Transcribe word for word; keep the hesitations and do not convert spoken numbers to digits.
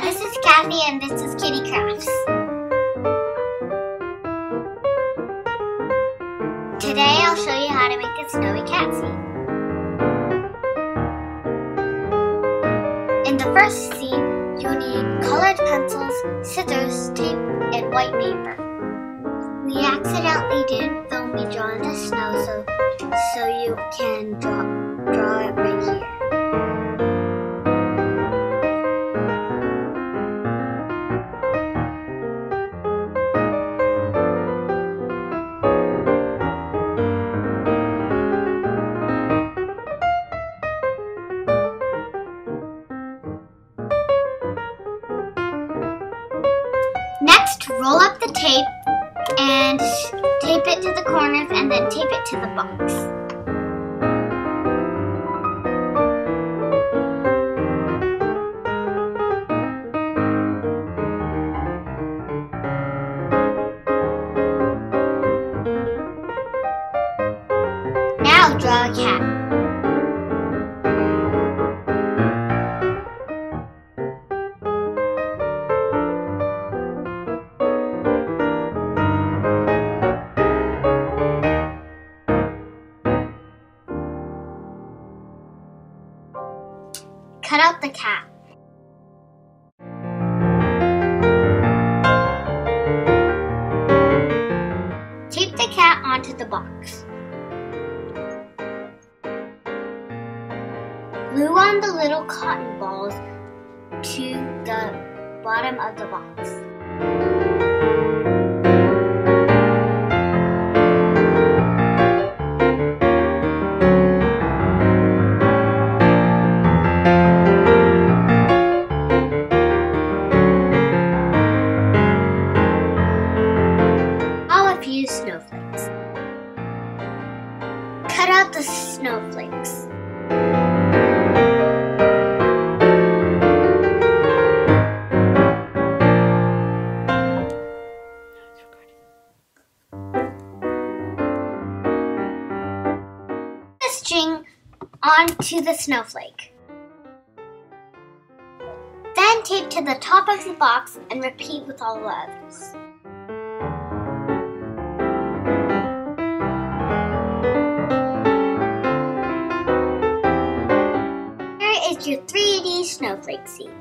Hi, this is Kathy and this is Kitty Crafts. Today I'll show you how to make a snowy cat scene. In the first scene, you'll need colored pencils, scissors, tape, and white paper. We accidentally didn't film me drawing the snow, so, so you can draw, draw it right here. Next, roll up the tape and tape it to the corners and then tape it to the box. Now draw a cat. Cut out the cat. Tape the cat onto the box. Glue on the little cotton balls to the bottom of the box. Snowflakes. Cut out the snowflakes. The string onto the snowflake. Then tape to the top of the box and repeat with all the others. Your three D snowflake scene.